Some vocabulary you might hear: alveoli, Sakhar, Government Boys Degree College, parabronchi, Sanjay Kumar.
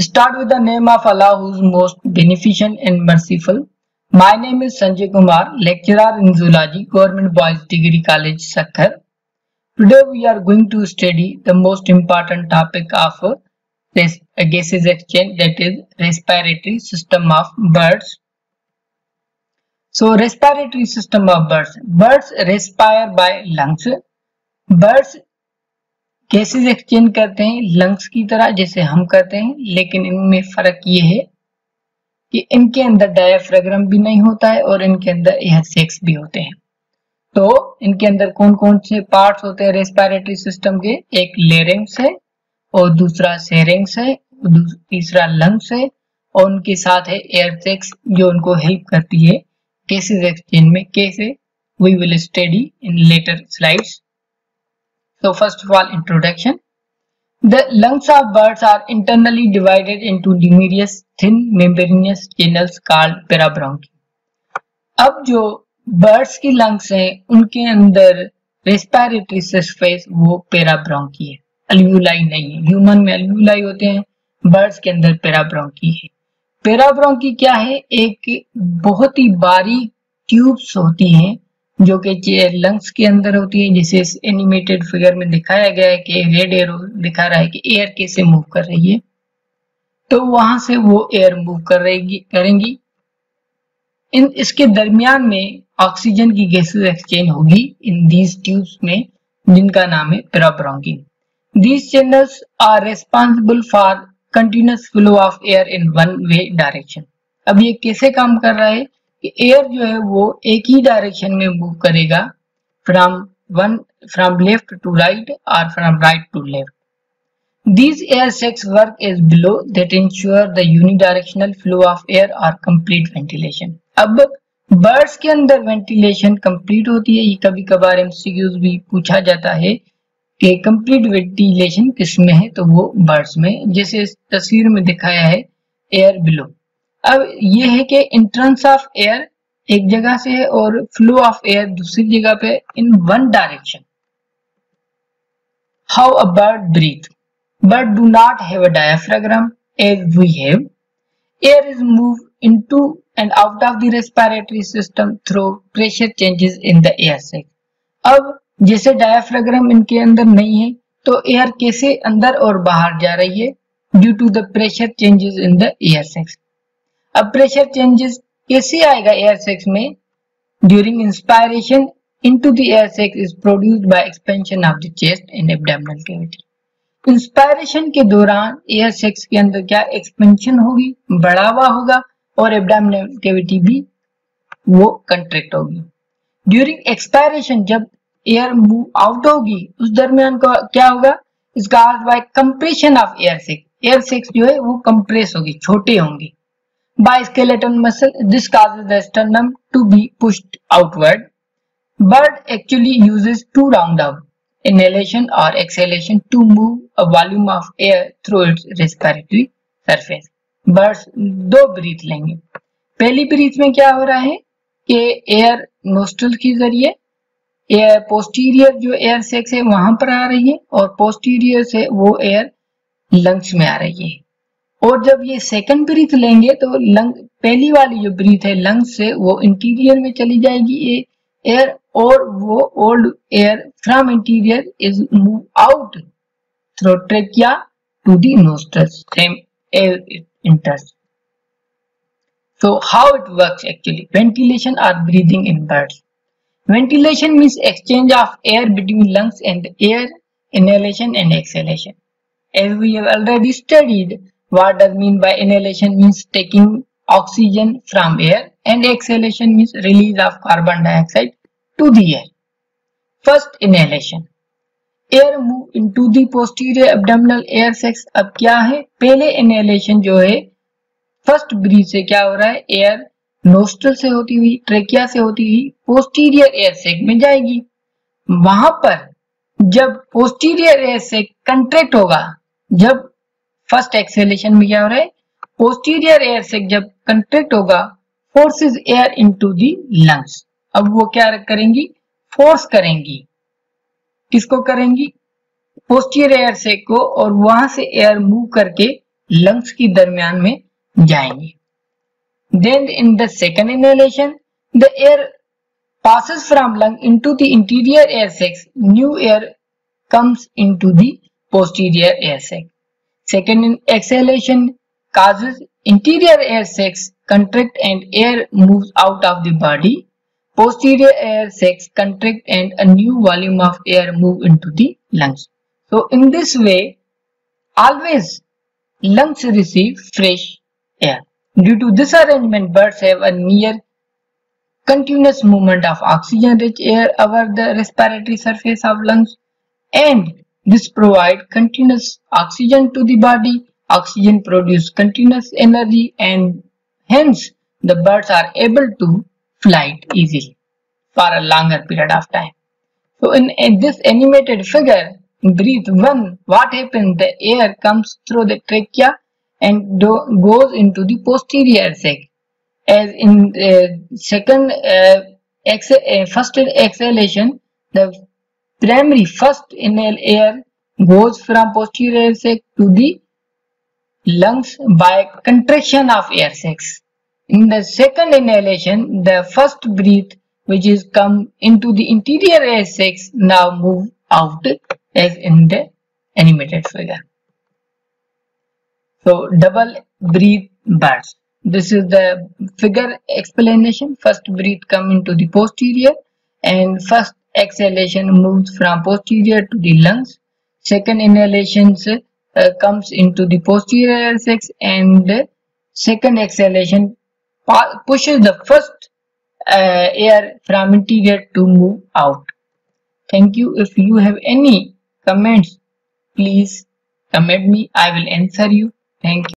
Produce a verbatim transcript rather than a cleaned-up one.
Start with the name of Allah, who is most beneficent and merciful. My name is Sanjay Kumar, lecturer in zoology, Government Boys Degree College, Sakhar. Today we are going to study the most important topic of gases exchange, that is respiratory system of birds. So respiratory system of birds. Birds respire by lungs. Birds gases exchange करते हैं lungs की तरह जैसे हम करते हैं, लेकिन इनमें फर्क ये है कि इनके अंदर डायाफ्राग्राम भी नहीं होता है और इनके अंदर एयर सैक्स भी होते हैं। तो इनके अंदर कौन कौन से पार्ट्स होते हैं रेस्पिरेटरी सिस्टम के? एक लेरिंग्स है और दूसरा सेरिंग्स है, तीसरा लंग्स है और उनके साथ है एयर सैक्स जो उनको हेल्प करती है गैसेज एक्सचेंज में। कैसे, we will study in later slides. So first of all, introduction. The lungs of birds are internally divided into numerous thin membranous channels called parabronchi. अब जो birds की lungs हैं, उनके अंदर respiratory surface वो parabronchi है, alveoli नहीं है। ह्यूमन में alveoli होते हैं, birds के अंदर parabronchi है। parabronchi क्या है? एक बहुत ही बारीक ट्यूब्स होती हैं जो कि लंग्स के अंदर होती है। जैसे इस एनिमेटेड फिगर में दिखाया गया है कि रेड एरो दिखा रहा है कि एयर कैसे मूव कर रही है, तो वहां से वो एयर मूव कर रहेगी करेंगी। इन इसके दरमियान में ऑक्सीजन की गैसेज एक्सचेंज होगी इन दीज ट्यूब्स में, जिनका नाम है parabronchi. These channels are responsible for continuous flow of air in one way direction. अब ये कैसे काम कर रहा है? एयर जो है वो एक ही डायरेक्शन में मूव करेगा, from one from left to right और from right to left. These air sacs work is below that ensure the unidirectional flow of air और कंप्लीट वेंटिलेशन। अब बर्ड्स के अंदर वेंटिलेशन कंप्लीट होती है। ये कभी कभार एमसीक्यूज भी पूछा जाता है कि कंप्लीट वेंटिलेशन किसमें है, तो वो बर्ड्स में, जैसे इस तस्वीर में दिखाया है एयर बिलो। अब ये है कि इंट्रेंस ऑफ एयर एक जगह से है और फ्लो ऑफ एयर दूसरी जगह पे in one direction. How a bird breathe? Bird do not have a diaphragm as we have. Air is move into and out of the respiratory system through pressure changes in the air sac. अब जैसे diaphragm इनके अंदर नहीं है, तो air कैसे अंदर और बाहर जा रही है? Due to the pressure changes in the air sac. अब प्रेशर चेंजेस कैसे आएगा एयर सैक्स में? During inspiration into the air sacs is produced by expansion of the chest and abdominal cavity. Inspiration के दौरान एयर सैक्स के अंदर क्या expansion होगी, बढ़ावा होगा, और एब्डोमिनल कैविटी भी वो कंट्रैक्ट होगी। ड्यूरिंग एक्सपायरेशन जब एयर मूव आउट होगी, उस दरमियान का क्या होगा? Is caused by compression of air sac. Air sacs जो है वो कंप्रेस होगी, छोटे होंगे। By skeleton muscle, this causes the sternum to be pushed outward. Bird actually uses two rounds of inhalation or exhalation to move a volume of air through its respiratory surface. Birds दो breath लेंगे। पहली breathe में क्या हो रहा है कि air nostril के जरिए एयर पोस्टीरियर जो एयर सैक्स है वहां पर आ रही है और पोस्टीरियर से वो एयर लंग्स में आ रही है। और जब ये सेकंड ब्रीथ लेंगे तो लंग पहली वाली जो ब्रीथ है लंग्स से वो इंटीरियर में चली जाएगी ये एयर, और वो old air from interior is move out through trachea to the nostrils, same air it enters. So how it works actually? Ventilation और breathing in birds. Ventilation means exchange of air between lungs and air, inhalation and exhalation. As we have already studied, what does mean by inhalation? Means taking oxygen from air, and exhalation means release of carbon dioxide to the air. First, inhalation. Air move into the posterior abdominal air sacs. अब क्या है? पहले inhalation जो है first breath से क्या हो रहा है? Air nostril से होती हुई ट्रेकिया से होती हुई posterior air sac में जाएगी। वहां पर जब posterior air sac contract होगा, जब फर्स्ट एक्सेलेशन में क्या हो रहा है? पोस्टीरियर एयर सैक जब कंट्रैक्ट होगा, forces air into the lungs. अब वो क्या करेंगी? फोर्स करेंगी। किसको करेंगी? पोस्टीरियर एयर सैक को, और वहां से एयर मूव करके लंग्स की दरमियान में जाएंगे। Then in the second inhalation, the air passes from lung into the interior air sacs. New air comes into the posterior air sac. Second exhalation causes interior air sacs contract and air moves out of the body. Posterior air sacs contract and a new volume of air move into the lungs. So in this way, always lungs receive fresh air. Due to this arrangement, birds have a near continuous movement of oxygen-rich air over the respiratory surface of lungs, and this provides continuous oxygen to the body. Oxygen produces continuous energy, and hence the birds are able to fly easily for a longer period of time. So, in, in this animated figure, breathe one. What happens? The air comes through the trachea and do, goes into the posterior sac. As in uh, second uh, exha uh, first exhalation, the primary first inhale air goes from posterior sac to the lungs by contraction of air sacs. In the second inhalation, the first breath, which is come into the interior air sacs, now move out as in the animated figure. So, double breath birds. This is the figure explanation. First breath come into the posterior and first exhalation moves from posterior to the lungs. Second inhalation uh, comes into the posterior air sacs and uh, second exhalation pushes the first uh, air from interior to move out. Thank you. If you have any comments, please comment me. I will answer you. Thank you.